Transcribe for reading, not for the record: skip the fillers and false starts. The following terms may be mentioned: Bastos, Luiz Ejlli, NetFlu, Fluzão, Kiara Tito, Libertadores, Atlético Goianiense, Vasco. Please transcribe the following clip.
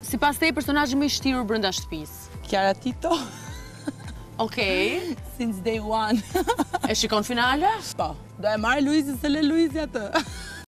Si pas te e personazhi më i shtirur brenda shtëpisë? Kiara Tito. Okej. Since day one. E shikon finale? Po. Do e marr Luizin se le Luizi atë.